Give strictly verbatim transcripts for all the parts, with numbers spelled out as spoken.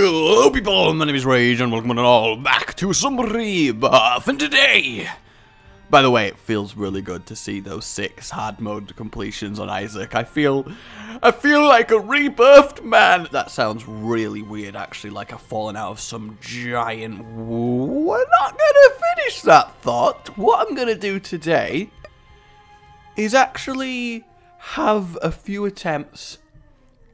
Hello people, my name is Rage and welcome all back to some Rebirth, and today, by the way, it feels really good to see those six hard mode completions on Isaac. I feel, I feel like a rebirthed man. That sounds really weird actually, like I've fallen out of some giant, we're not gonna finish that thought. What I'm gonna do today is actually have a few attempts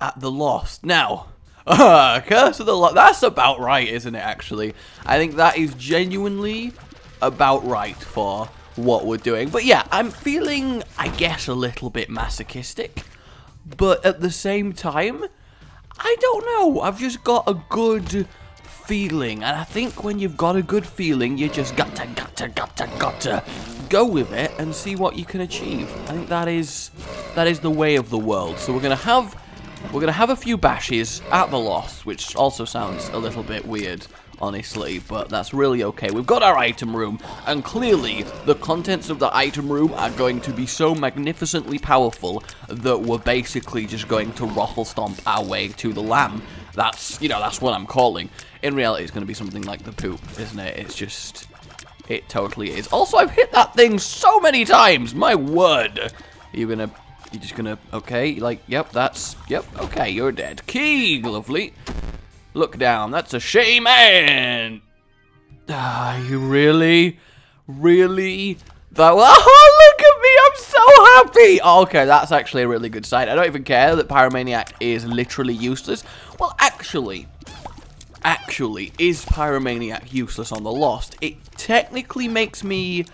at The Lost. Now, Uh, Curse of the Lost, that's about right, isn't it, actually? I think that is genuinely about right for what we're doing. But yeah, I'm feeling, I guess, a little bit masochistic. But at the same time, I don't know. I've just got a good feeling. And I think when you've got a good feeling, you just gotta, gotta, gotta, gotta go with it and see what you can achieve. I think that is, that is the way of the world. So we're gonna have... We're going to have a few bashes at The Lost, which also sounds a little bit weird, honestly, but that's really okay. We've got our item room, and clearly the contents of the item room are going to be so magnificently powerful that we're basically just going to ruffle stomp our way to the lamb. That's, you know, that's what I'm calling. In reality, it's going to be something like the poop, isn't it? It's just, it totally is. Also, I've hit that thing so many times, my word. You're going to... You're just gonna, okay, like, yep, that's, yep, okay, you're dead. Key, lovely. Look down, that's a shame, and... Ah, you really, really, that, oh, look at me, I'm so happy. Oh, okay, that's actually a really good sign. I don't even care that Pyromaniac is literally useless. Well, actually, actually, is Pyromaniac useless on The Lost? It technically makes me...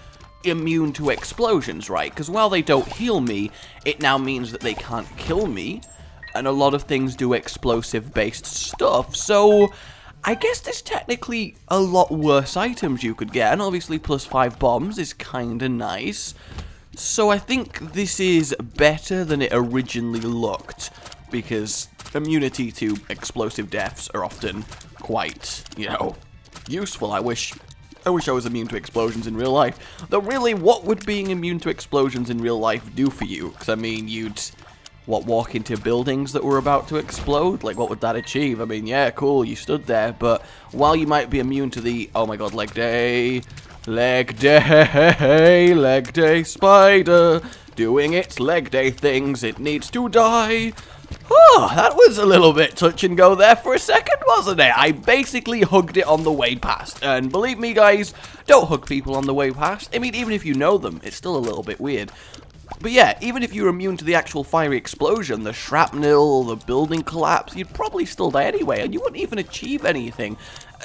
immune to explosions, right? Because while they don't heal me, it now means that they can't kill me, and a lot of things do explosive-based stuff, so I guess there's technically a lot worse items you could get, and obviously plus five bombs is kinda nice, so I think this is better than it originally looked, because immunity to explosive deaths are often quite, you know, useful. I wish... I wish I was immune to explosions in real life. Though really, what would being immune to explosions in real life do for you? Because I mean, you'd, what, walk into buildings that were about to explode? Like, what would that achieve? I mean, yeah, cool, you stood there, but while you might be immune to the, oh my god, leg day, leg day, leg day, spider, doing its leg day things, it needs to die. Oh, that was a little bit touch and go there for a second, wasn't it? I basically hugged it on the way past, and believe me guys, don't hug people on the way past. I mean, even if you know them, it's still a little bit weird. But yeah, even if you're immune to the actual fiery explosion, the shrapnel, the building collapse, you'd probably still die anyway, and you wouldn't even achieve anything.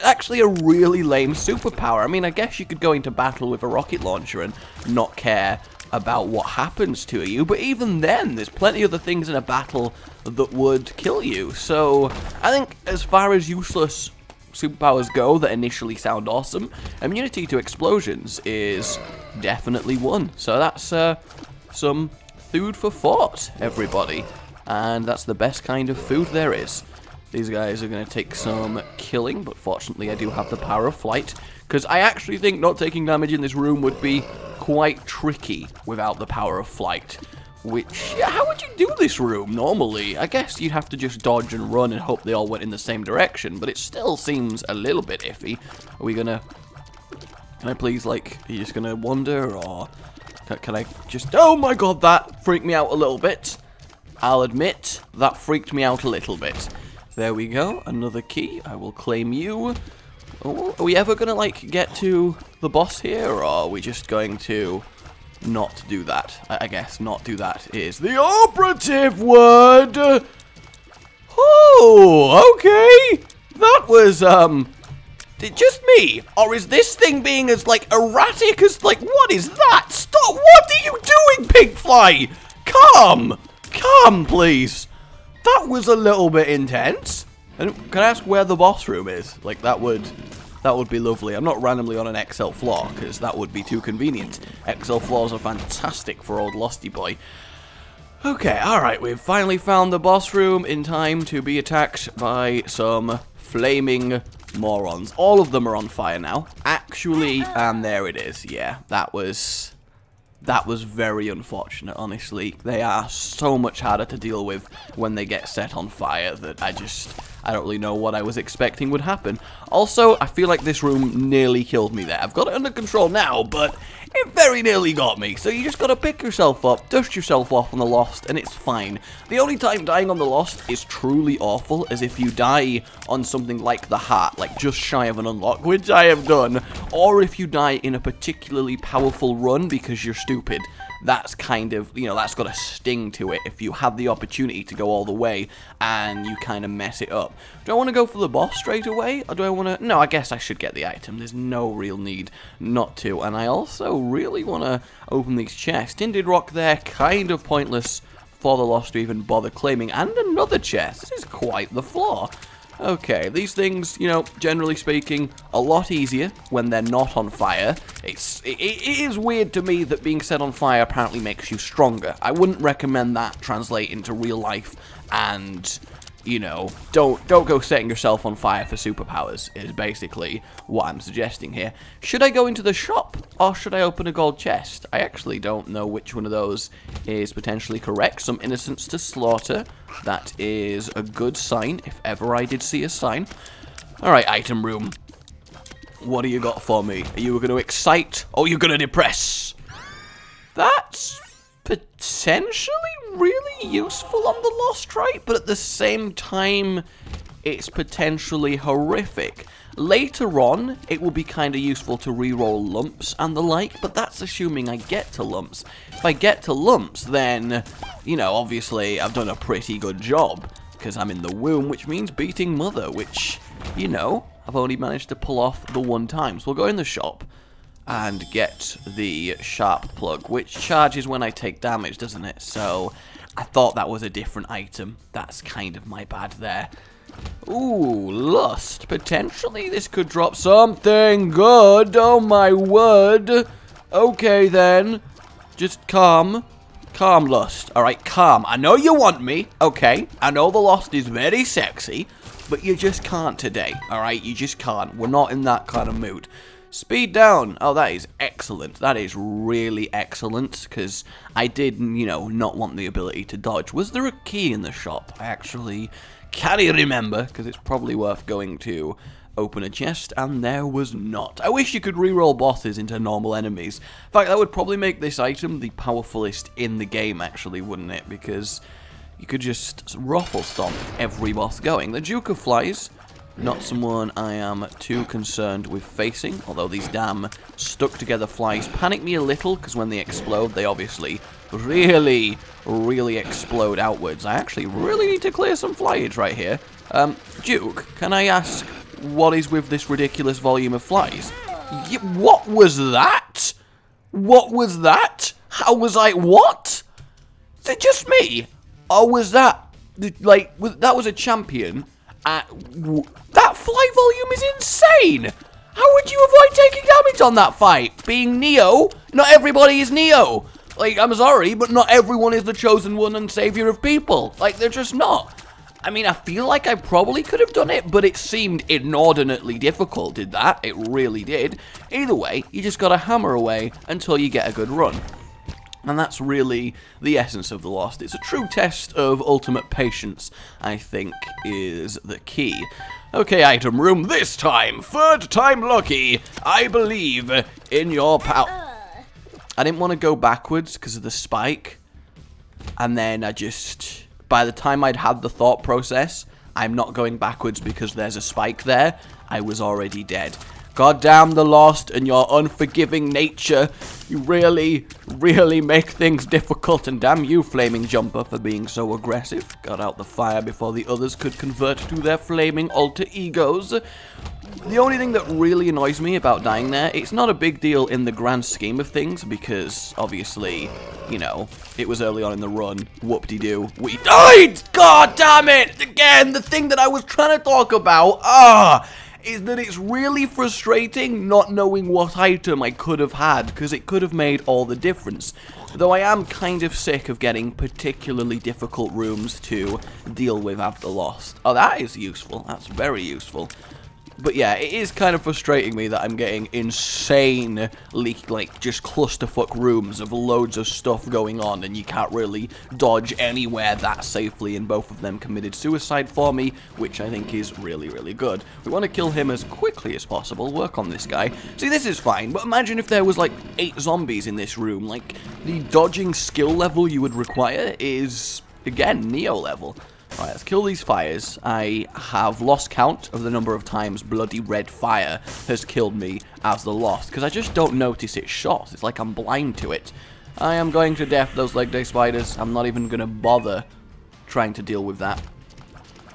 Actually a really lame superpower. I mean, I guess you could go into battle with a rocket launcher and not care about what happens to you, but even then, there's plenty of other things in a battle that would kill you, so I think as far as useless superpowers go that initially sound awesome, immunity to explosions is definitely one, so that's uh, some food for thought, everybody, and that's the best kind of food there is. These guys are going to take some killing, but fortunately I do have the power of flight, because I actually think not taking damage in this room would be quite tricky without the power of flight. Which, yeah, how would you do this room normally? I guess you'd have to just dodge and run and hope they all went in the same direction, but it still seems a little bit iffy. Are we gonna... Can I please, like, are you just gonna wander, or... Can, can I just... Oh my god, that freaked me out a little bit. I'll admit, that freaked me out a little bit. There we go, another key. I will claim you. Oh, are we ever gonna, like, get to the boss here, or are we just going to not do that? I, I guess not do that is the operative word! Oh, okay! That was, um... just me? Or is this thing being as, like, erratic as, like, what is that? Stop! What are you doing, Pigfly? Come! Come, please! That was a little bit intense. And can I ask where the boss room is? Like, that would, that would be lovely. I'm not randomly on an X L floor, because that would be too convenient. X L floors are fantastic for old Losty Boy. Okay, alright, we've finally found the boss room in time to be attacked by some flaming morons. All of them are on fire now, actually, and there it is. Yeah, that was... That was very unfortunate, honestly. They are so much harder to deal with when they get set on fire that I just... I don't really know what I was expecting would happen. Also, I feel like this room nearly killed me there. I've got it under control now, but it very nearly got me. So you just gotta pick yourself up, dust yourself off on the Lost, and it's fine. The only time dying on the Lost is truly awful is if you die on something like the Heart, like just shy of an unlock, which I have done, or if you die in a particularly powerful run because you're stupid. That's kind of, you know, that's got a sting to it if you have the opportunity to go all the way and you kind of mess it up. Do I want to go for the boss straight away? Or do I want to... No, I guess I should get the item. There's no real need not to. And I also really want to open these chests. Tinted Rock there, kind of pointless for the Lost to even bother claiming. And another chest. This is quite the floor. Okay, these things, you know, generally speaking, a lot easier when they're not on fire. It's, it, it is weird to me that being set on fire apparently makes you stronger. I wouldn't recommend that translate into real life, and, you know, don't, don't go setting yourself on fire for superpowers is basically what I'm suggesting here. Should I go into the shop, or should I open a gold chest? I actually don't know which one of those is potentially correct. Some innocents to slaughter. That is a good sign, if ever I did see a sign. Alright, item room. What do you got for me? Are you going to excite, or are you going to depress? That's potentially really useful on the Lost, right? But at the same time, it's potentially horrific. Later on, it will be kind of useful to reroll lumps and the like, but that's assuming I get to lumps. If I get to lumps, then, you know, obviously I've done a pretty good job, because I'm in the womb, which means beating mother, which, you know, I've only managed to pull off the one time. So we'll go in the shop and get the Sharp Plug, which charges when I take damage, doesn't it? So I thought that was a different item. That's kind of my bad there. Ooh, Lust. Potentially this could drop something good. Oh my word. Okay then. Just calm. Calm, Lust. Alright, calm. I know you want me. Okay. I know the Lost is very sexy, but you just can't today. Alright, you just can't. We're not in that kind of mood. Speed down. Oh, that is excellent. That is really excellent, because I did, you know, not want the ability to dodge. Was there a key in the shop? I actually can't even remember, because it's probably worth going to open a chest, and there was not. I wish you could reroll bosses into normal enemies. In fact, that would probably make this item the powerfulest in the game, actually, wouldn't it? Because you could just ruffle stomp every boss going. The Duke of Flies... Not someone I am too concerned with facing, although these damn stuck-together flies panic me a little, because when they explode, they obviously really, really explode outwards. I actually really need to clear some flyage right here. Um, Duke, can I ask what is with this ridiculous volume of flies? Y- what was that? What was that? How was I- what? Is it just me? Or was that, like, was, that was a champion? Uh, that fly volume is insane! How would you avoid taking damage on that fight? Being Neo? Not everybody is Neo! Like, I'm sorry, but not everyone is the chosen one and savior of people. Like, they're just not. I mean, I feel like I probably could have done it, but it seemed inordinately difficult, did that? It really did. Either way, you just gotta hammer away until you get a good run. And that's really the essence of The Lost. It's a true test of ultimate patience, I think, is the key. Okay, item room, this time, third time lucky, I believe in your power. I didn't want to go backwards because of the spike. And then I just, by the time I'd had the thought process, I'm not going backwards because there's a spike there, I was already dead. God damn The Lost and your unforgiving nature. You really, really make things difficult. And damn you, Flaming Jumper, for being so aggressive. Got out the fire before the others could convert to their flaming alter egos. The only thing that really annoys me about dying there, it's not a big deal in the grand scheme of things, because, obviously, you know, it was early on in the run. Whoop-de-doo. We died! God damn it! Again, the thing that I was trying to talk about. Ah! Is that it's really frustrating not knowing what item I could have had, because it could have made all the difference. Though I am kind of sick of getting particularly difficult rooms to deal with after Lost. Oh, that is useful. That's very useful. But yeah, it is kind of frustrating me that I'm getting insane, like, just clusterfuck rooms of loads of stuff going on, and you can't really dodge anywhere that safely, and both of them committed suicide for me, which I think is really, really good. We want to kill him as quickly as possible, work on this guy. See, this is fine, but imagine if there was, like, eight zombies in this room. Like, the dodging skill level you would require is, again, Neo level. Alright, let's kill these fires. I have lost count of the number of times bloody red fire has killed me as the Lost, because I just don't notice it shot. It's like I'm blind to it. I am going to death those leg day spiders. I'm not even going to bother trying to deal with that.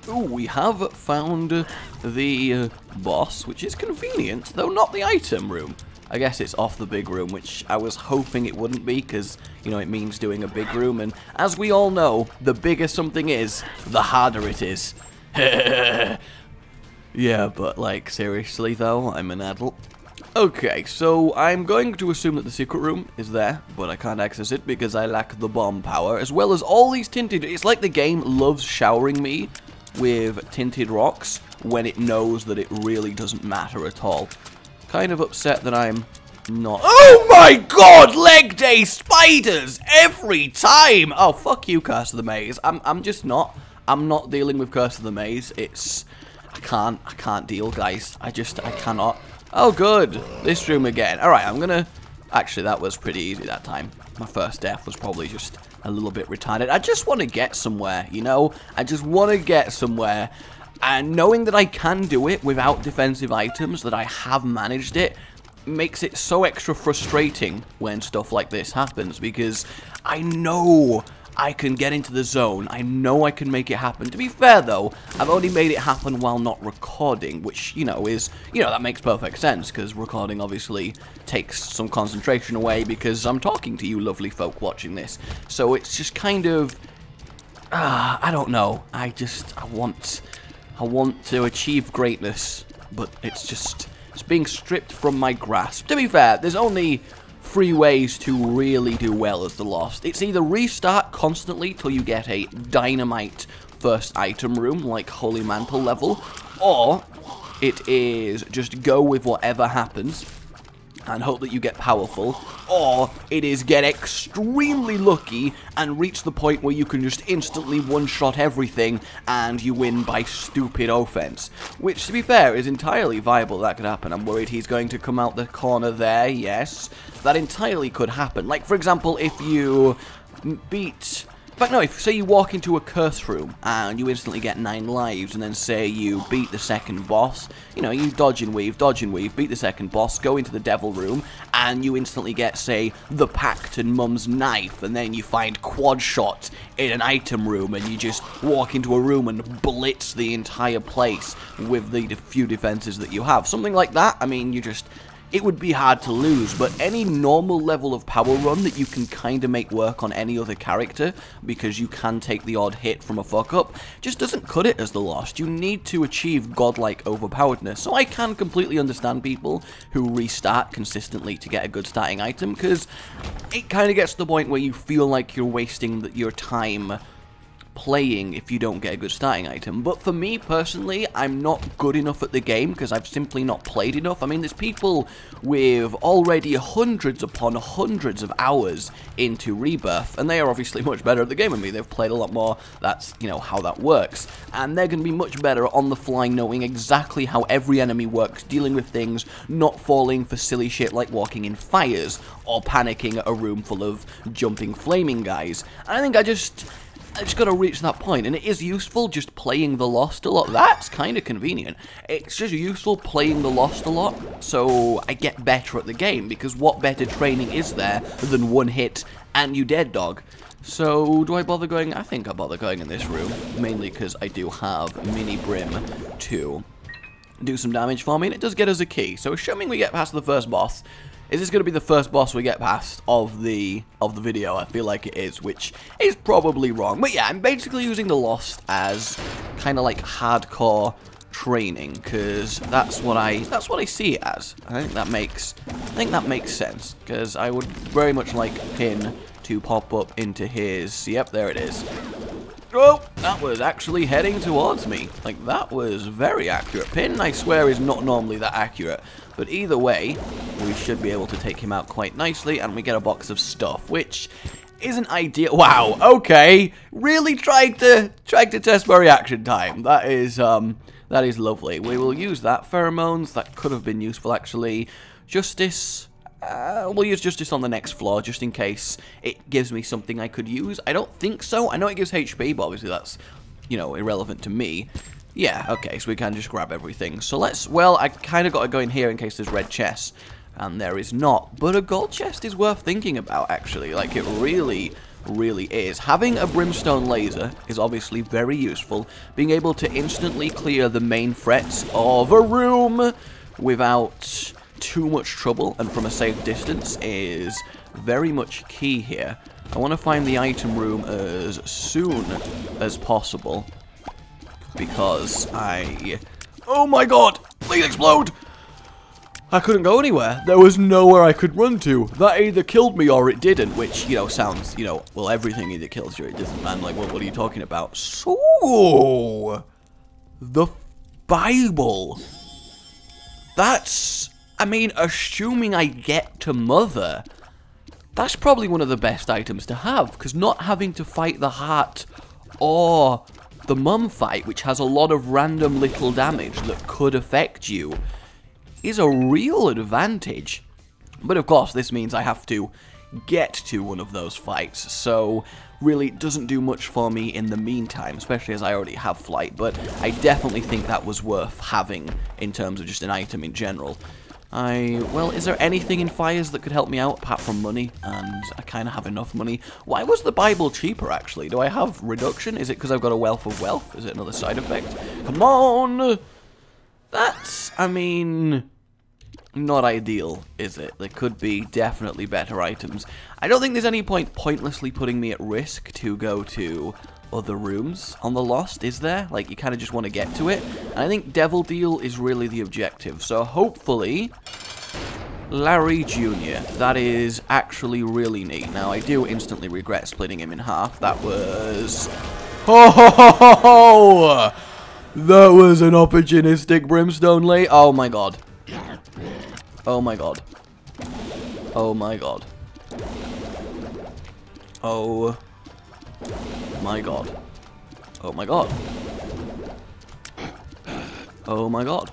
Ooh, we have found the boss, which is convenient, though not the item room. I guess it's off the big room, which I was hoping it wouldn't be, because, you know, it means doing a big room, and as we all know, the bigger something is, the harder it is. Yeah, but, like, seriously, though, I'm an adult. Okay, so I'm going to assume that the secret room is there, but I can't access it because I lack the bomb power, as well as all these tinted... It's like the game loves showering me with tinted rocks when it knows that it really doesn't matter at all. Kind of upset that I'm not. Oh my god! Leg day spiders every time! Oh, fuck you, Curse of the Maze. I'm I'm just not. I'm not dealing with Curse of the Maze. It's I can't I can't deal, guys. I just I cannot. Oh good. This room again. Alright, I'm gonna actually that was pretty easy that time. My first death was probably just a little bit retarded. I just wanna get somewhere, you know? I just wanna get somewhere. And knowing that I can do it without defensive items, that I have managed it, makes it so extra frustrating when stuff like this happens, because I know I can get into the zone, I know I can make it happen. To be fair though, I've only made it happen while not recording, which, you know, is, you know, that makes perfect sense, because recording obviously takes some concentration away, because I'm talking to you lovely folk watching this. So it's just kind of, uh, I don't know, I just, I want... I want to achieve greatness, but it's just, it's being stripped from my grasp. To be fair, there's only three ways to really do well as the Lost. It's either restart constantly till you get a dynamite first item room, like Holy Mantle level, or it is just go with whatever happens and hope that you get powerful, or it is get extremely lucky and reach the point where you can just instantly one-shot everything and you win by stupid offense, which, to be fair, is entirely viable that could happen. I'm worried he's going to come out the corner there, yes. That entirely could happen. Like, for example, if you beat... In fact, no, if, say you walk into a curse room and you instantly get nine lives, and then say you beat the second boss, you know, you dodge and weave, dodge and weave, beat the second boss, go into the devil room, and you instantly get, say, the Pact and Mum's Knife, and then you find Quad Shot in an item room, and you just walk into a room and blitz the entire place with the few defenses that you have. Something like that, I mean, you just... It would be hard to lose, but any normal level of power run that you can kind of make work on any other character, because you can take the odd hit from a fuck-up, just doesn't cut it as the Lost. You need to achieve godlike overpoweredness, so I can completely understand people who restart consistently to get a good starting item, because it kind of gets to the point where you feel like you're wasting your time playing if you don't get a good starting item. But for me personally, I'm not good enough at the game because I've simply not played enough. I mean, there's people with already hundreds upon hundreds of hours into Rebirth, and they are obviously much better at the game than me. They've played a lot more. That's, you know, how that works. And they're going to be much better on the fly, knowing exactly how every enemy works, dealing with things, not falling for silly shit like walking in fires or panicking at a room full of jumping flaming guys. And I think I just... I just gotta reach that point, and it is useful just playing the Lost a lot. That's kind of convenient. It's just useful playing the Lost a lot, so I get better at the game, because what better training is there than one hit and you dead, dog? So, do I bother going? I think I bother going in this room, mainly because I do have Mini Brim to do some damage for me, and it does get us a key. So, assuming we get past the first boss... Is this going to be the first boss we get past of the of the video? I feel like it is, which is probably wrong. But yeah, I'm basically using the Lost as kind of like hardcore training, because that's what I that's what I see it as. I think that makes I think that makes sense, because I would very much like Pin to pop up into his. Yep, there it is. Oh, that was actually heading towards me. Like, that was very accurate. Pin, I swear, is not normally that accurate. But either way, we should be able to take him out quite nicely, and we get a box of stuff, which isn't ideal. Wow, okay. Really trying to, trying to test my reaction time. That is, um, that is lovely. We will use that. Pheromones, that could have been useful, actually. Justice. Uh, we'll use Justice on the next floor, just in case it gives me something I could use. I don't think so. I know it gives H P, but obviously that's, you know, irrelevant to me. Yeah, okay, so we can just grab everything. So let's, well, I kind of got to go in here in case there's red chests. And there is not. But a gold chest is worth thinking about, actually. Like, it really, really is. Having a brimstone laser is obviously very useful. Being able to instantly clear the main frets of a room without too much trouble and from a safe distance is very much key here. I want to find the item room as soon as possible because I... Oh my god! Please explode! I couldn't go anywhere. There was nowhere I could run to. That either killed me or it didn't, which, you know, sounds, you know, well, everything either kills you or it doesn't, man. Like, what, what are you talking about? So... The Bible. That's... I mean, assuming I get to Mother, that's probably one of the best items to have, because not having to fight the heart or the mum fight, which has a lot of random little damage that could affect you, is a real advantage. But of course, this means I have to get to one of those fights, so really it doesn't do much for me in the meantime, especially as I already have flight, but I definitely think that was worth having in terms of just an item in general. I, well, is there anything in fires that could help me out apart from money? And I kind of have enough money. Why was the Bible cheaper, actually? Do I have reduction? Is it because I've got a wealth of wealth? Is it another side effect? Come on! That's, I mean, not ideal, is it? There could be definitely better items. I don't think there's any point pointlessly putting me at risk to go to other rooms on The Lost, is there? Like, you kind of just want to get to it. And I think Devil Deal is really the objective. So hopefully, Larry Junior That is actually really neat. Now, I do instantly regret splitting him in half. That was... Ho ho ho ho ho! That was an opportunistic brimstone lay. Oh my god. Oh my god. Oh my god. Oh... my god. Oh my god. Oh my god.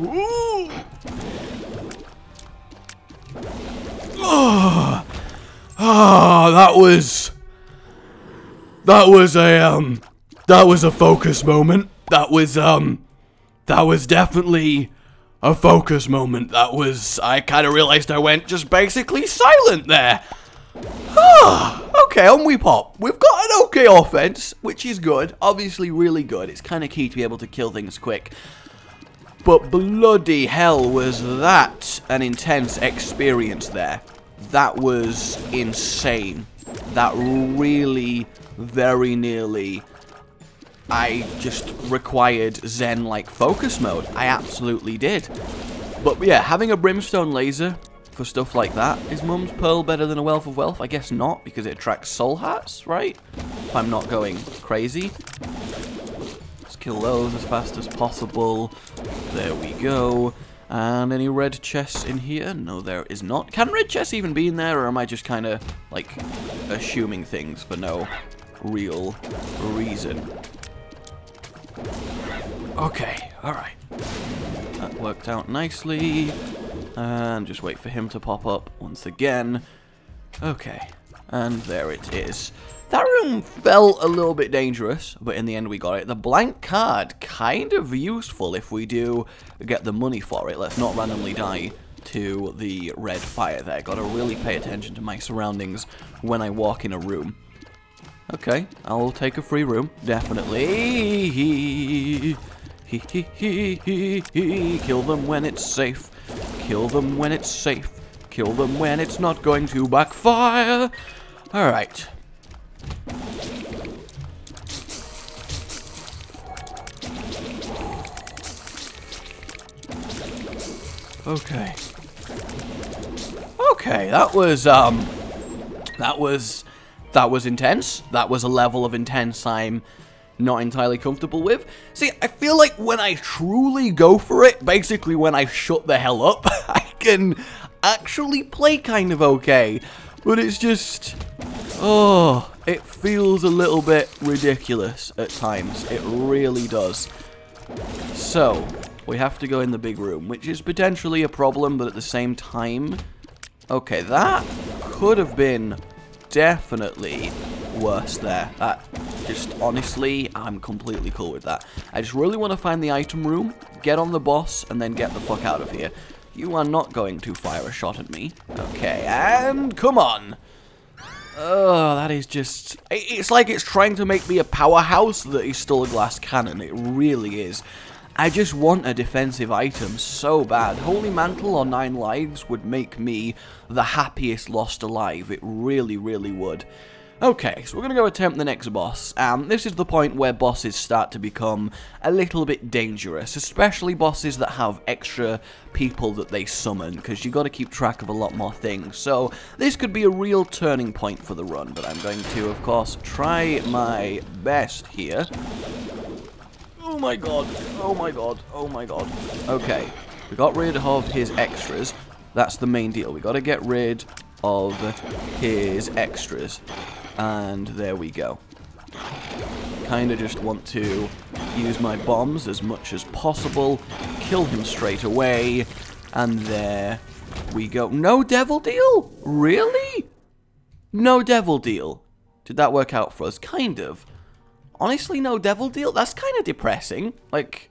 Ooh. Oh. Oh, that was... That was a, um... That was a focus moment. That was, um... That was definitely... a focus moment. That was, I kind of realized I went just basically silent there. Okay, on we pop. We've got an okay offense, which is good. Obviously really good. It's kind of key to be able to kill things quick. But bloody hell was that an intense experience there. That was insane. That really very nearly... I just required Zen-like focus mode. I absolutely did. But yeah, having a brimstone laser for stuff like that. Is Mum's Pearl better than a wealth of wealth? I guess not, because it attracts soul hearts, right? If I'm not going crazy. Let's kill those as fast as possible. There we go. And any red chests in here? No, there is not. Can red chests even be in there, or am I just kind of, like, assuming things for no real reason? Okay, alright. That worked out nicely. And just wait for him to pop up once again. Okay, and there it is. That room felt a little bit dangerous, but in the end we got it. The blank card, kind of useful if we do get the money for it. Let's not randomly die to the red fire there. Gotta really pay attention to my surroundings when I walk in a room. Okay, I'll take a free room, definitely. Kill them when it's safe. Kill them when it's safe. Kill them when it's not going to backfire. All right. Okay. Okay, that was um that was that was intense. That was a level of intense I'm not entirely comfortable with. See, I feel like when I truly go for it, basically when I shut the hell up, I can actually play kind of okay. But it's just, oh, it feels a little bit ridiculous at times. It really does. So, we have to go in the big room, which is potentially a problem, but at the same time... Okay, that could have been definitely worse there. That just, honestly, I'm completely cool with that. I just really want to find the item room, get on the boss, and then get the fuck out of here. You are not going to fire a shot at me. Okay, and come on. Oh, that is just... It's like it's trying to make me a powerhouse that is still a glass cannon. It really is. I just want a defensive item so bad. Holy Mantle or Nine Lives would make me the happiest lost alive. It really, really would. Okay, so we're going to go attempt the next boss. Um, this is the point where bosses start to become a little bit dangerous, especially bosses that have extra people that they summon, because you got to keep track of a lot more things. So this could be a real turning point for the run, but I'm going to, of course, try my best here. Oh my god, oh my god, oh my god. Okay, we got rid of his extras. That's the main deal. We got to get rid of his extras. And there we go. Kind of just want to use my bombs as much as possible, kill him straight away, and there we go. No devil deal? Really? No devil deal. Did that work out for us? Kind of. Honestly, no devil deal? That's kind of depressing. Like,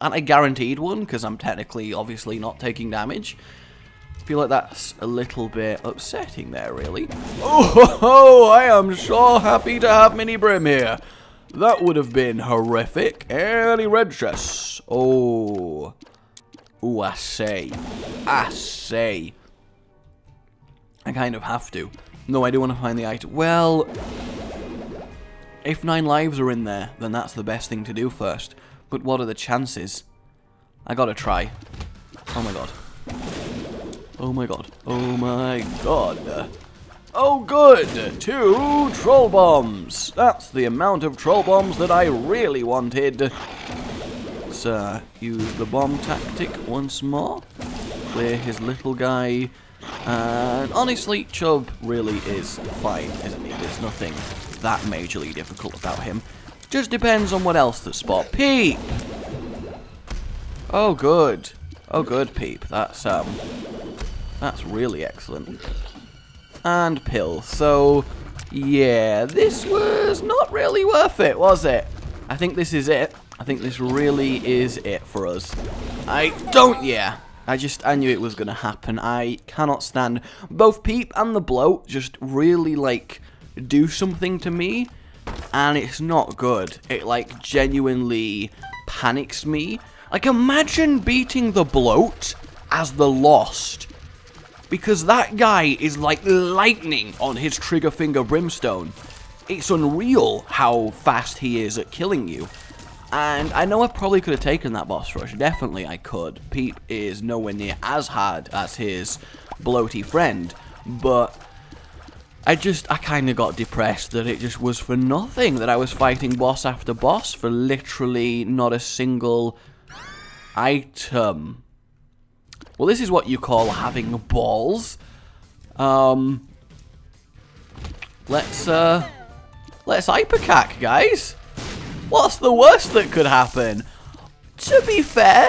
aren't I guaranteed one? Because I'm technically, obviously, not taking damage. Feel like that's a little bit upsetting there, really. Oh, ho, ho, I am so happy to have Mini Brim here. That would have been horrific. Any red chests? Oh. Ooh, I say. I say. I kind of have to. No, I do want to find the item. Well, if nine lives are in there, then that's the best thing to do first. But what are the chances? I gotta try. Oh my god. Oh my god. Oh my god. Oh good! Two troll bombs! That's the amount of troll bombs that I really wanted. Let's uh, use the bomb tactic once more. Clear his little guy. And honestly, Chubb really is fine, isn't he? There's nothing that majorly difficult about him. Just depends on what else to spot. Peep! Oh good. Oh good, Peep. That's, um... that's really excellent. And pill. So, yeah, this was not really worth it, was it? I think this is it. I think this really is it for us. I don't, yeah. I just, I knew it was going to happen. I cannot stand both Peep and the bloat just really, like, do something to me. And it's not good. It, like, genuinely panics me. Like, imagine beating the bloat as the Lost. Because that guy is like lightning on his trigger finger brimstone. It's unreal how fast he is at killing you. And I know I probably could have taken that boss rush. Definitely I could. Pete is nowhere near as hard as his bloaty friend. But I just, I kind of got depressed that it just was for nothing. That I was fighting boss after boss for literally not a single item. Well, this is what you call having balls. Um, let's, uh, let's hypercack, guys. What's the worst that could happen? To be fair,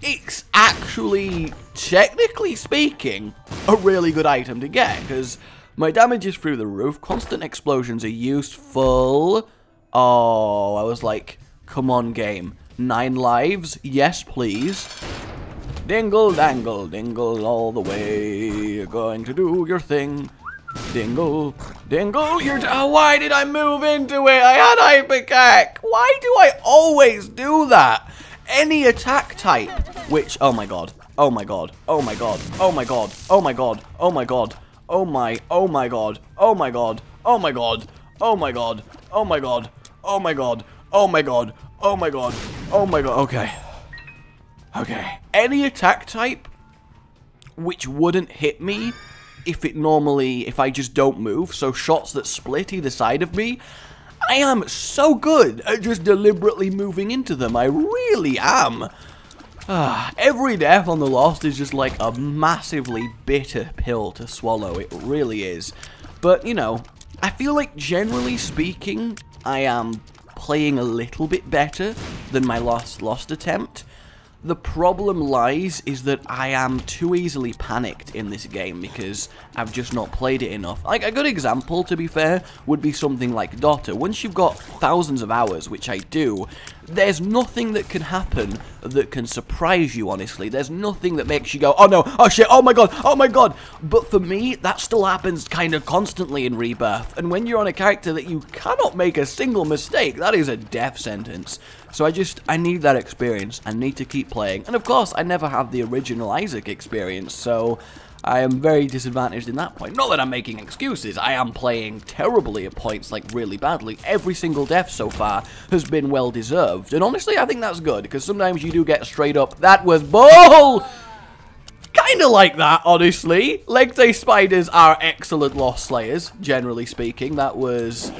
it's actually, technically speaking, a really good item to get, because my damage is through the roof, constant explosions are useful. Oh, I was like, come on, game. Nine lives? Yes, please. Dingle, dangle, dingle all the way, you're going to do your thing. Dingle, dingle, you're... Oh, why did I move into it? I had hypercack. Why do I always do that? Any attack type, which... Oh my god, oh my god, oh my god, oh my god, oh my god, oh my god, oh my, oh my god, oh my god, oh my god, oh my god, oh my god, oh my god, oh my god, oh my god, oh my god, okay. Okay, any attack type which wouldn't hit me if it normally, if I just don't move, so shots that split either side of me, I am so good at just deliberately moving into them, I really am. Ah, every death on The Lost is just like a massively bitter pill to swallow, it really is. But, you know, I feel like generally speaking, I am playing a little bit better than my last Lost attempt. The problem lies is that I am too easily panicked in this game because I've just not played it enough. Like, a good example, to be fair, would be something like Dota. Once you've got thousands of hours, which I do, there's nothing that can happen that can surprise you, honestly. There's nothing that makes you go, oh no, oh shit, oh my god, oh my god. But for me, that still happens kind of constantly in Rebirth. And when you're on a character that you cannot make a single mistake, that is a death sentence. So I just, I need that experience. I need to keep playing. And of course, I never had the original Isaac experience, so I am very disadvantaged in that point. Not that I'm making excuses, I am playing terribly at points, like really badly. Every single death so far has been well deserved. And honestly, I think that's good, because sometimes you do get straight up, that was bull! Kinda like that, honestly. Leg day spiders are excellent Lost slayers, generally speaking. That was,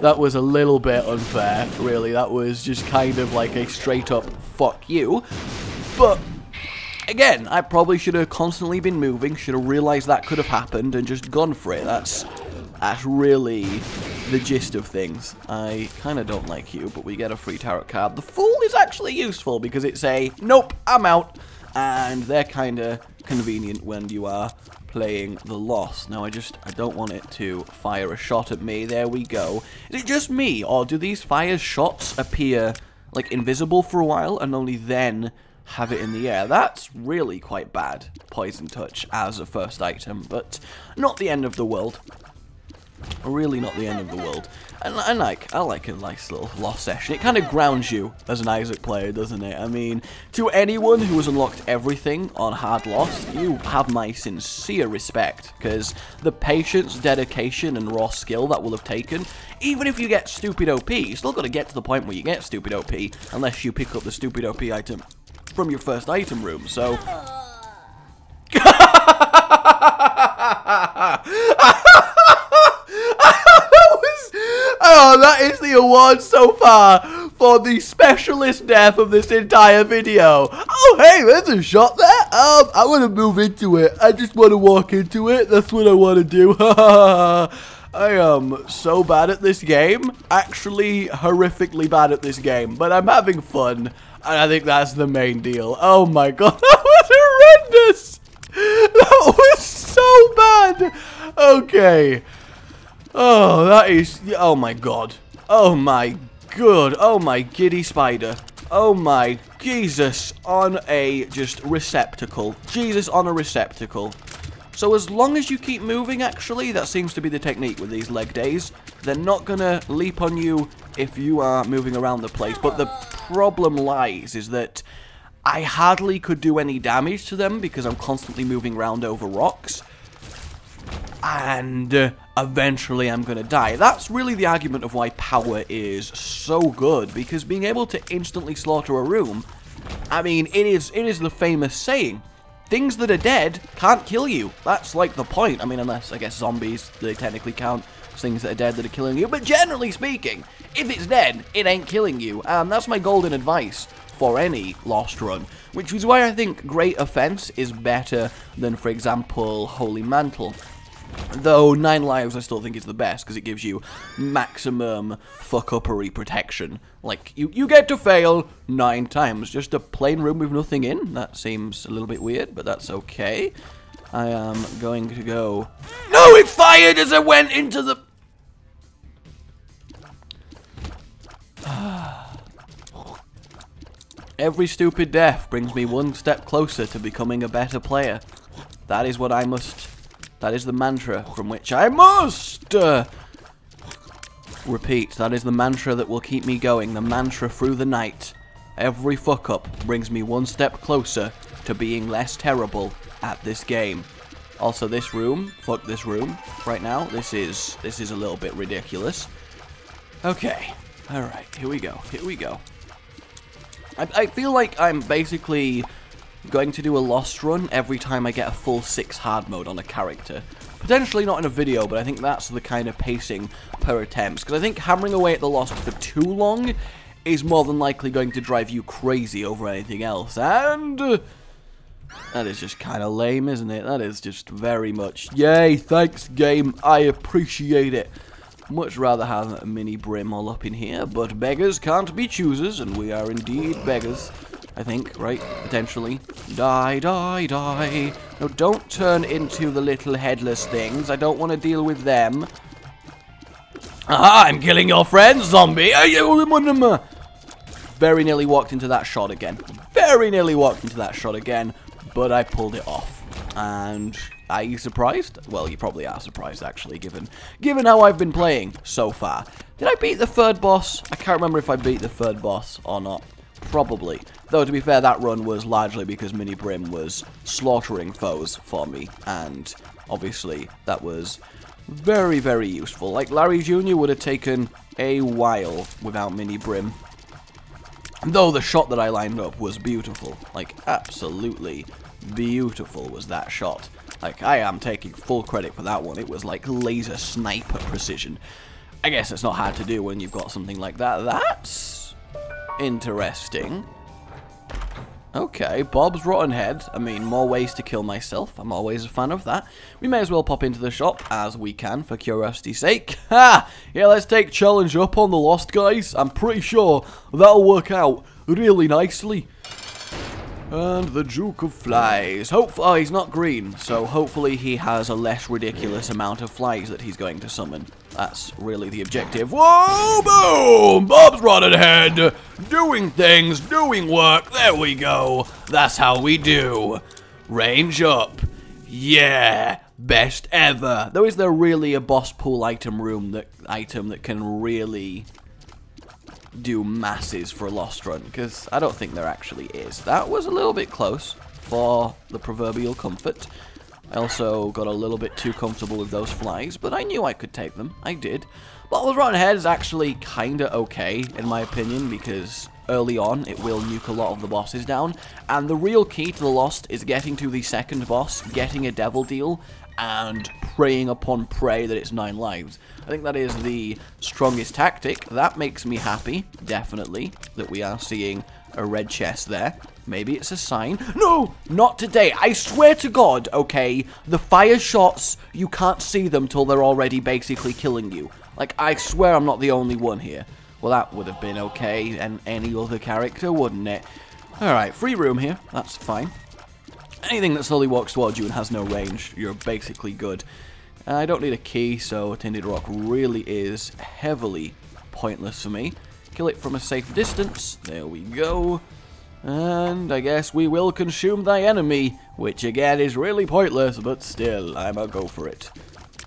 that was a little bit unfair, really. That was just kind of like a straight up, fuck you. But again, I probably should have constantly been moving, should have realised that could have happened and just gone for it. That's that's really the gist of things. I kind of don't like you, but we get a free tarot card. The Fool is actually useful because it's a, nope, I'm out. And they're kind of convenient when you are playing The Lost. Now, I just, I don't want it to fire a shot at me. There we go. Is it just me, or do these fire shots appear, like, invisible for a while and only then have it in the air? That's really quite bad, Poison Touch, as a first item, but not the end of the world. Really not the end of the world. And I like, I like a nice little Lost session. It kind of grounds you as an Isaac player, doesn't it? I mean, to anyone who has unlocked everything on hard Lost, you have my sincere respect, because the patience, dedication, and raw skill that will have taken, even if you get stupid O P, you still got to get to the point where you get stupid O P, unless you pick up the stupid O P item from your first item room, so... that was... Oh, that is the award so far for the specialist death of this entire video. Oh, hey, there's a shot there. Um, I want to move into it. I just want to walk into it. That's what I want to do. I am so bad at this game. Actually, horrifically bad at this game, but I'm having fun. And I think that's the main deal. Oh my god, that was horrendous! That was so bad! Okay. Oh, that is... Oh my god. Oh my god. Oh my giddy spider. Oh my Jesus on a just receptacle. Jesus on a receptacle. So as long as you keep moving, actually, that seems to be the technique with these leg days. They're not gonna leap on you if you are moving around the place. But the problem lies is that I hardly could do any damage to them because I'm constantly moving around over rocks. And uh, eventually I'm gonna die. That's really the argument of why power is so good, because being able to instantly slaughter a room, I mean, it is, it is the famous saying, things that are dead can't kill you. That's like the point. I mean, unless, I guess, zombies, they technically count as things that are dead that are killing you. But generally speaking, if it's dead, it ain't killing you. And um, that's my golden advice for any Lost run. Which is why I think Great Offense is better than, for example, Holy Mantle. Though Nine Lives I still think is the best, because it gives you maximum fuck-uppery protection. Like, you, you get to fail nine times. Just a plain room with nothing in. That seems a little bit weird, but that's okay. I am going to go... No, it fired as I went into the... Every stupid death brings me one step closer to becoming a better player. That is what I must... That is the mantra from which I must uh, repeat. That is the mantra that will keep me going. The mantra through the night. Every fuck up brings me one step closer to being less terrible at this game. Also, this room. Fuck this room. Right now, this is this is a little bit ridiculous. Okay. All right. Here we go. Here we go. I, I feel like I'm basically going to do a Lost run every time I get a full six hard mode on a character. Potentially not in a video, but I think that's the kind of pacing per attempts, because I think hammering away at the Lost for too long is more than likely going to drive you crazy over anything else, and that is just kind of lame, isn't it? That is just very much, yay, thanks game, I appreciate it. Much rather have a Mini Brim all up in here, but beggars can't be choosers, and we are indeed beggars, I think, right? Potentially. Die, die, die. No, don't turn into the little headless things. I don't want to deal with them. Aha, I'm killing your friends, zombie. Very nearly walked into that shot again. Very nearly walked into that shot again, but I pulled it off. And are you surprised? Well, you probably are surprised, actually, given given how I've been playing so far. Did I beat the third boss? I can't remember if I beat the third boss or not. Probably. Though, to be fair, that run was largely because Mini Brim was slaughtering foes for me, and obviously that was very, very useful. Like, Larry Junior would have taken a while without Mini Brim. Though the shot that I lined up was beautiful. Like, absolutely beautiful was that shot. Like, I am taking full credit for that one. It was like laser sniper precision. I guess it's not hard to do when you've got something like that. That's interesting. Okay, Bob's Rotten Head. I mean, more ways to kill myself. I'm always a fan of that. We may as well pop into the shop as we can for curiosity's sake. Ha! Yeah, let's take challenge up on the Lost, guys. I'm pretty sure that'll work out really nicely. And the Duke of Flies. Hopefully, oh, he's not green, so hopefully he has a less ridiculous amount of flies that he's going to summon. That's really the objective. Whoa, boom! Bob's Rotten Head. Doing things, doing work. There we go. That's how we do. Range up. Yeah. Best ever. Though, is there really a boss pool item room that item that can really do masses for a Lost run, because I don't think there actually is. That was a little bit close for the proverbial comfort. I also got a little bit too comfortable with those flies, but I knew I could take them. I did. Bob's Rotten Head is actually kind of okay, in my opinion, because early on it will nuke a lot of the bosses down, and the real key to the Lost is getting to the second boss, getting a devil deal, and preying upon prey that it's nine lives. I think that is the strongest tactic. That makes me happy, definitely, that we are seeing a red chest there. Maybe it's a sign. No, not today. I swear to God, okay, the fire shots, you can't see them till they're already basically killing you. Like, I swear I'm not the only one here. Well, that would have been okay, and any other character, wouldn't it? All right, free room here. That's fine. Anything that slowly walks towards you and has no range, you're basically good. Uh, I don't need a key, so Tinted Rock really is heavily pointless for me. Kill it from a safe distance. There we go. And I guess we will consume thy enemy, which again is really pointless, but still, I'm a go for it.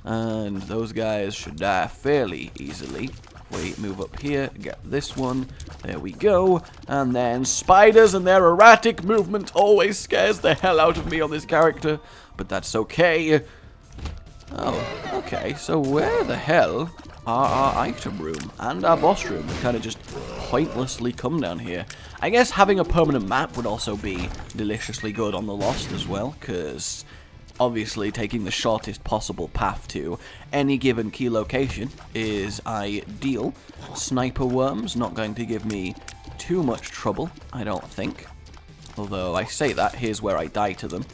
And those guys should die fairly easily. We move up here, get this one, there we go, and then spiders and their erratic movement always scares the hell out of me on this character, but that's okay. Oh, okay, so where the hell are our item room and our boss room that kind of just pointlessly come down here? I guess having a permanent map would also be deliciously good on the Lost as well, because obviously, taking the shortest possible path to any given key location is ideal. Sniper worms, not going to give me too much trouble, I don't think. Although, I say that, here's where I die to them.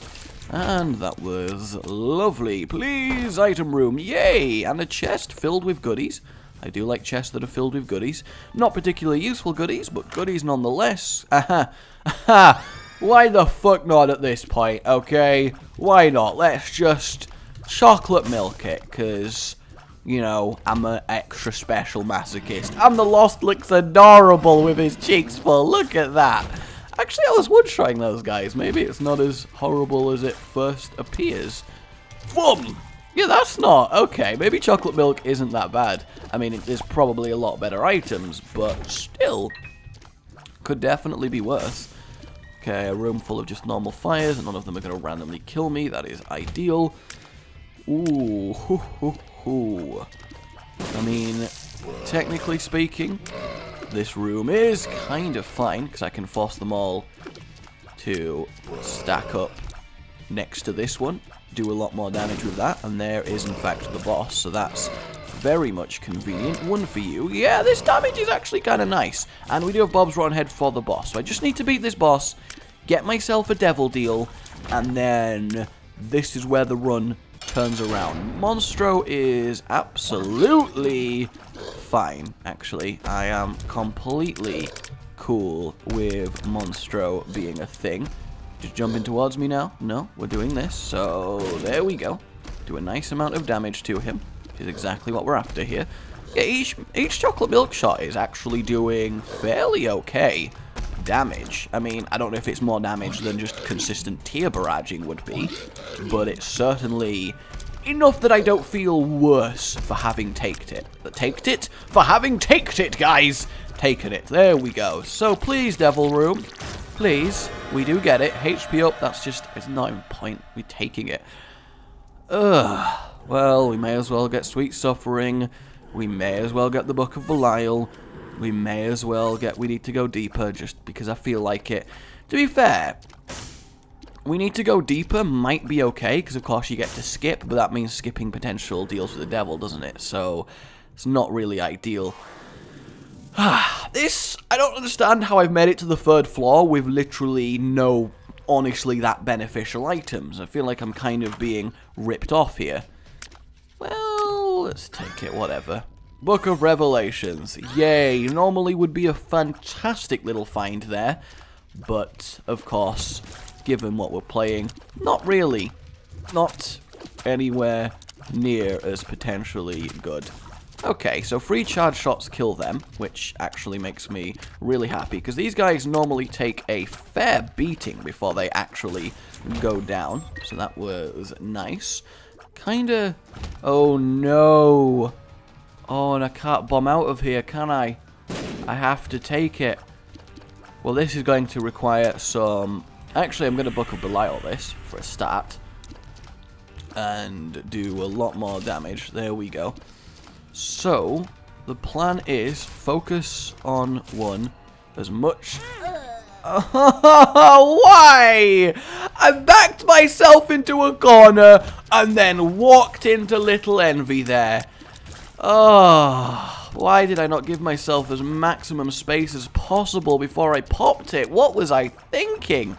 And that was lovely. Please, item room, yay! And a chest filled with goodies. I do like chests that are filled with goodies. Not particularly useful goodies, but goodies nonetheless. Aha! Aha! Why the fuck not at this point, okay? Why not? Let's just chocolate milk it, because, you know, I'm an extra special masochist. And the Lost looks adorable with his cheeks full. Look at that. Actually, I was one-shotting those guys. Maybe it's not as horrible as it first appears. Boom! Yeah, that's not. Okay, maybe chocolate milk isn't that bad. I mean, there's probably a lot better items, but still, could definitely be worse. Okay, a room full of just normal fires, and none of them are going to randomly kill me. That is ideal. Ooh, hoo, hoo, hoo. I mean, technically speaking, this room is kind of fine, because I can force them all to stack up next to this one, do a lot more damage with that, and there is in fact the boss, so that's very much convenient. One for you. Yeah, this damage is actually kind of nice, and we do have Bob's Rotten Head for the boss, so I just need to beat this boss, get myself a devil deal, and then this is where the run turns around. Monstro is absolutely fine, actually. I am completely cool with Monstro being a thing. Just jumping towards me now. No, we're doing this. So there we go. Do a nice amount of damage to him, which is exactly what we're after here. Yeah, each, each chocolate milk shot is actually doing fairly okay damage. I mean, I don't know if it's more damage than just consistent tier barraging would be, but it's certainly enough that I don't feel worse for having taked it. But taked it? For having taked it, guys! Taken it. There we go. So please, Devil Room. Please. We do get it. H P up. That's just, it's not even point. We're taking it. Ugh. Well, we may as well get Sweet Suffering. We may as well get the Book of Belial. We may as well get We Need to Go Deeper, just because I feel like it. To be fair, We Need to Go Deeper might be okay, because of course you get to skip, but that means skipping potential deals with the devil, doesn't it? So, it's not really ideal. This, I don't understand how I've made it to the third floor with literally no, honestly, that beneficial items. I feel like I'm kind of being ripped off here. Well, let's take it, whatever. Book of Revelations, yay, normally would be a fantastic little find there, but, of course, given what we're playing, not really, not anywhere near as potentially good. Okay, so free charge shots kill them, which actually makes me really happy, because these guys normally take a fair beating before they actually go down, so that was nice. Kinda, oh no. Oh, and I can't bomb out of here, can I? I have to take it. Well, this is going to require some... Actually, I'm going to Book of Belial this for a start. And do a lot more damage. There we go. So, the plan is focus on one as much... Why? I backed myself into a corner and then walked into Little Envy there. Oh, why did I not give myself as maximum space as possible before I popped it? What was I thinking?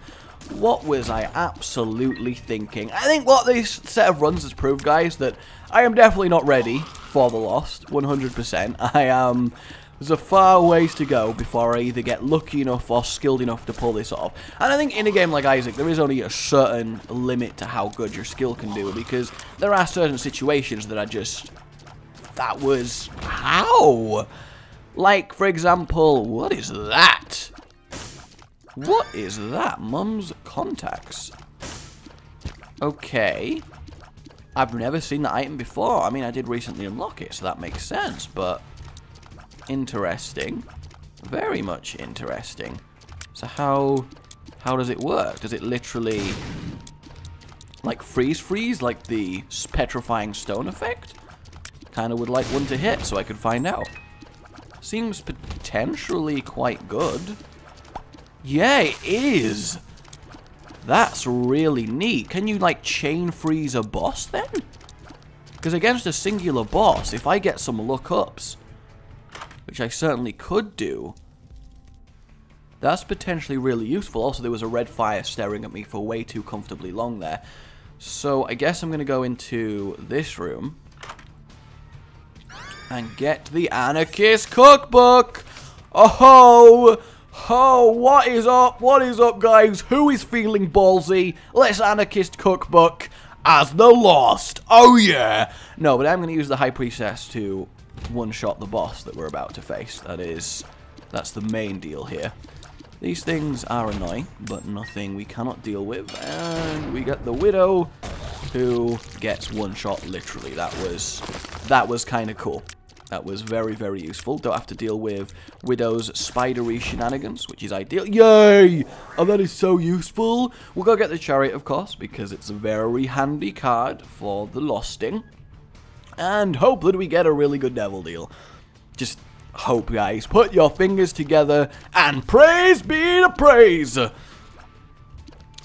What was I absolutely thinking? I think what this set of runs has proved, guys, that I am definitely not ready for The Lost, one hundred percent. I am... There's a far ways to go before I either get lucky enough or skilled enough to pull this off. And I think in a game like Isaac, there is only a certain limit to how good your skill can do, because there are certain situations that are just... That was... How? Like, for example, what is that? What is that? Mom's Contacts. Okay. I've never seen that item before. I mean, I did recently unlock it, so that makes sense, but... Interesting. Very much interesting. So how... How does it work? Does it literally... Like, freeze-freeze? Like the petrifying stone effect? Kind of would like one to hit so I could find out. Seems potentially quite good. Yeah, it is. That's really neat. Can you, like, chain freeze a boss then? Because against a singular boss, if I get some lookups, which I certainly could do, that's potentially really useful. Also, there was a red fire staring at me for way too comfortably long there. So I guess I'm going to go into this room and get the Anarchist Cookbook! Oh ho! Ho! What is up? What is up, guys? Who is feeling ballsy? Let's Anarchist Cookbook as The Lost! Oh yeah! No, but I'm going to use the High Priestess to one-shot the boss that we're about to face. That is... That's the main deal here. These things are annoying, but nothing we cannot deal with. And we get the Widow, who gets one shot literally. That was... That was kind of cool. That was very, very useful. Don't have to deal with Widow's spidery shenanigans, which is ideal. Yay! Oh, that is so useful. We'll go get the Chariot, of course, because it's a very handy card for the Losting. And hope that we get a really good devil deal. Just hope, guys. Put your fingers together and praise be to praise.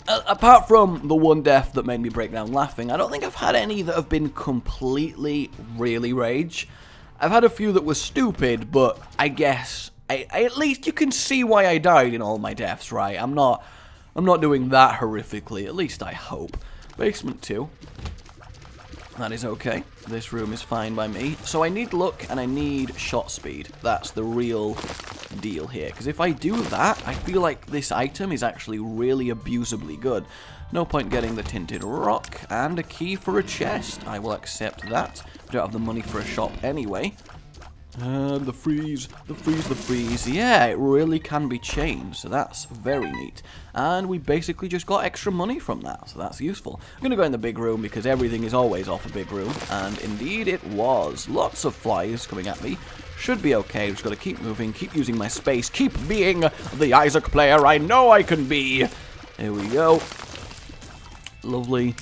uh, apart from the one death that made me break down laughing, I don't think I've had any that have been completely really rage. I've had a few that were stupid, but I guess I, I at least you can see why I died in all my deaths, right? I'm not I'm not doing that horrifically, at least I hope. Basement two. That is okay. This room is fine by me. So I need luck and I need shot speed. That's the real deal here. Because if I do that, I feel like this item is actually really abusably good. No point getting the tinted rock and a key for a chest. I will accept that. I don't have the money for a shop anyway. And the freeze, the freeze, the freeze. Yeah, it really can be changed, so that's very neat. And we basically just got extra money from that, so that's useful. I'm going to go in the big room because everything is always off a big room, and indeed it was. Lots of flies coming at me. Should be okay, just got to keep moving, keep using my space, keep being the Isaac player I know I can be. Here we go. Lovely.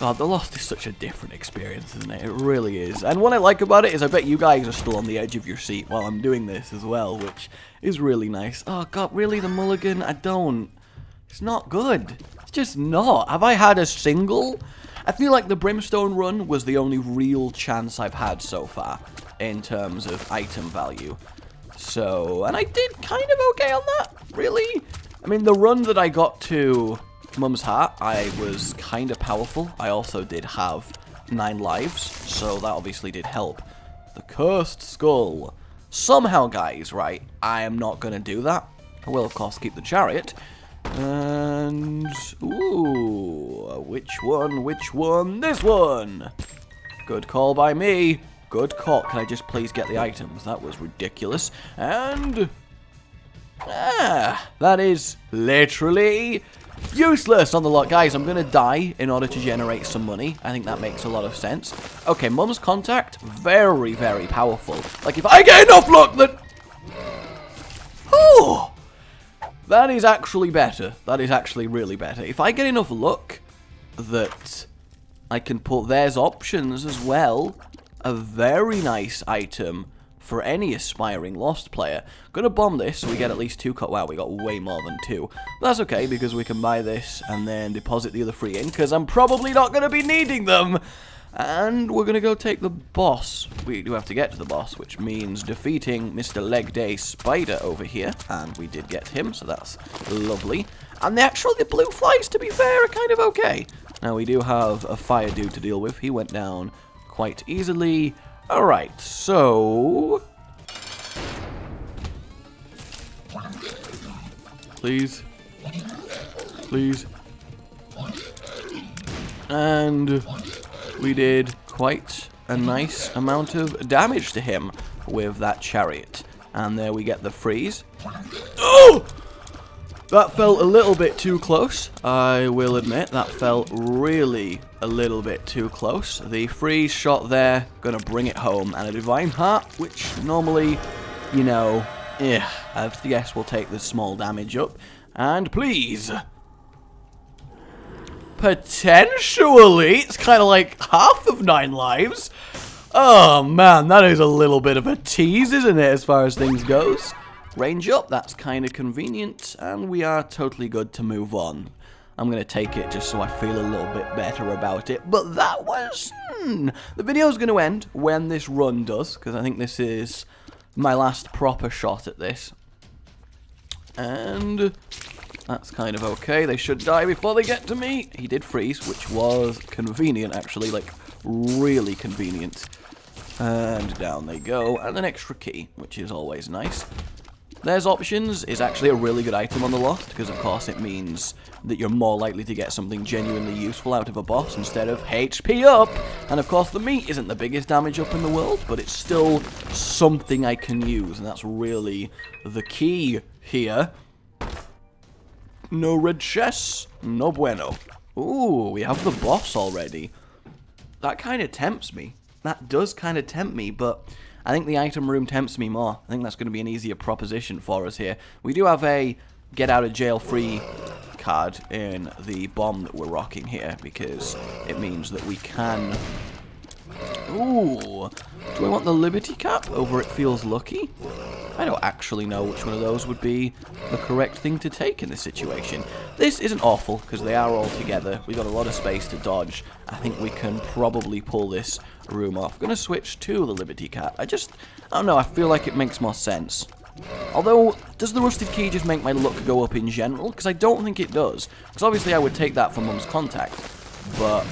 God, The Lost is such a different experience, isn't it? It really is. And what I like about it is I bet you guys are still on the edge of your seat while I'm doing this as well, which is really nice. Oh, God, really? The Mulligan? I don't. It's not good. It's just not. Have I had a single? I feel like the Brimstone run was the only real chance I've had so far in terms of item value. So, and I did kind of okay on that, really. I mean, the run that I got to Mum's Heart, I was kind of powerful. I also did have nine lives, so that obviously did help. The Cursed Skull. Somehow, guys, right, I am not going to do that. I will, of course, keep the Chariot. And, ooh, which one, which one? This one! Good call by me. Good call. Can I just please get the items? That was ridiculous. And, ah, that is literally useless on the lot. Guys, I'm going to die in order to generate some money. I think that makes a lot of sense. Okay, Mom's Contact. Very, very powerful. Like, if I get enough luck, then... Oh! That is actually better. That is actually really better. If I get enough luck that I can put There's Options as well. A very nice item for any aspiring Lost player. Gonna bomb this, so we get at least two cut. Wow, we got way more than two. That's okay, because we can buy this and then deposit the other three in, because I'm probably not gonna be needing them. And we're gonna go take the boss. We do have to get to the boss, which means defeating Mister Leg Day Spider over here. And we did get him, so that's lovely. And the actual the blue flies, to be fair, are kind of okay. Now, we do have a fire dude to deal with. He went down quite easily. Alright, so... Please. Please. And we did quite a nice amount of damage to him with that Chariot. And there we get the freeze. Oh! That felt a little bit too close, I will admit. That felt really a little bit too close. The freeze shot there, gonna bring it home. And a Divine Heart, which normally, you know, eh, I guess we'll take the small damage up. And please. Potentially, it's kind of like half of nine lives. Oh, man, that is a little bit of a tease, isn't it, as far as things goes? Range up, that's kind of convenient, and we are totally good to move on. I'm going to take it just so I feel a little bit better about it, but that was... Hmm. The video's going to end when this run does, because I think this is my last proper shot at this. And that's kind of okay. They should die before they get to me. He did freeze, which was convenient, actually, like, really convenient. And down they go, and an extra key, which is always nice. There's Options is actually a really good item on The Lost, because of course it means that you're more likely to get something genuinely useful out of a boss instead of H P up. And of course the meat isn't the biggest damage up in the world, but it's still something I can use, and that's really the key here. No red chests, no bueno. Ooh, we have the boss already. That kind of tempts me. That does kind of tempt me, but I think the item room tempts me more. I think that's going to be an easier proposition for us here. We do have a get-out-of-jail-free card in the bomb that we're rocking here, because it means that we can... Ooh, Do I want the Liberty Cap over It Feels Lucky? I don't actually know which one of those would be the correct thing to take in this situation. This isn't awful, because they are all together. We've got a lot of space to dodge. I think we can probably pull this room off. I'm going to switch to the Liberty Cap. I just, I don't know, I feel like it makes more sense. Although, does the Rusted Key just make my luck go up in general? Because I don't think it does. Because obviously I would take that from Mum's Contact, but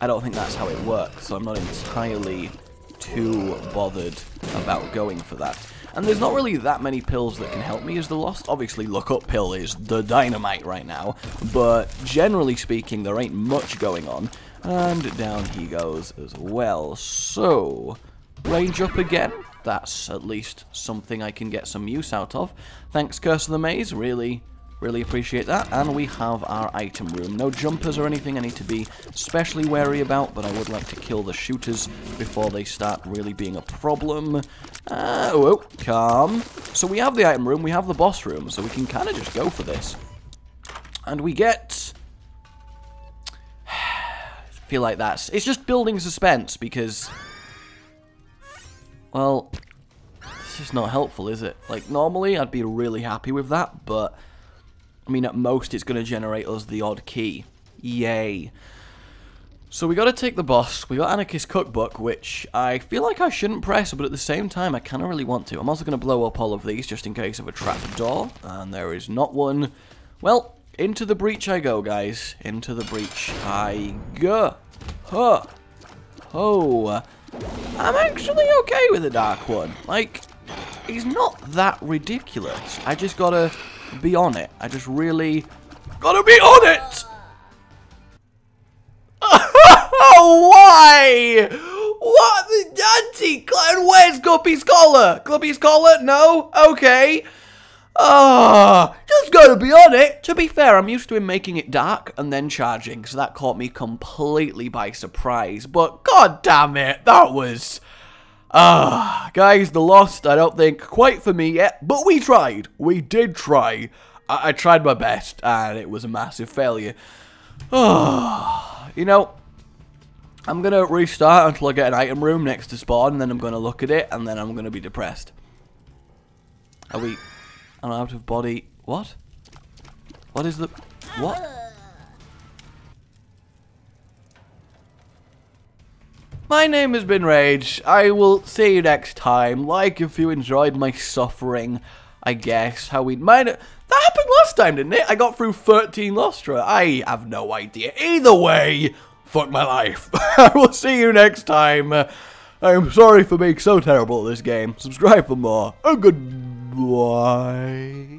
I don't think that's how it works, so I'm not entirely too bothered about going for that. And there's not really that many pills that can help me as the Lost. Obviously, Look Up Pill is the dynamite right now, but generally speaking, there ain't much going on. And down he goes as well. So, range up again. That's at least something I can get some use out of. Thanks, Curse of the Maze. Really, really appreciate that. And we have our item room. No jumpers or anything I need to be especially wary about, but I would like to kill the shooters before they start really being a problem. Uh, oh, calm. So we have the item room, we have the boss room, so we can kind of just go for this. And we get... I feel like that's... It's just building suspense, because... Well, it's just not helpful, is it? Like, normally I'd be really happy with that, but... I mean, at most it's going to generate us the odd key. Yay. So we got to take the boss. We got Anarchist Cookbook, which I feel like I shouldn't press, but at the same time, I kind of really want to. I'm also going to blow up all of these, just in case of a trap door, and there is not one. Well, into the breach I go, guys. Into the breach I go. Huh. Oh. I'm actually okay with the Dark One. Like, he's not that ridiculous. I just gotta be on it. I just really gotta be on it! Why? What the Dante? Where's Guppy's collar? Guppy's collar? No? Okay. Ah, oh, just gotta be on it. To be fair, I'm used to him making it dark and then charging, so that caught me completely by surprise. But god damn it, that was... Ah, uh, guys, The Lost, I don't think quite for me yet, but we tried. We did try. I, I tried my best, and it was a massive failure. Ah, uh, you know... I'm going to restart until I get an item room next to spawn, and then I'm going to look at it, and then I'm going to be depressed. Are we... I'm out of body... What? What is the... What? My name has been Rage. I will see you next time. Like if you enjoyed my suffering, I guess. How we... Mine... That happened last time, didn't it? I got through thirteen Lostra. I have no idea. Either way... Fuck my life. I will see you next time. I'm sorry for being so terrible at this game. Subscribe for more. Oh, goodbye.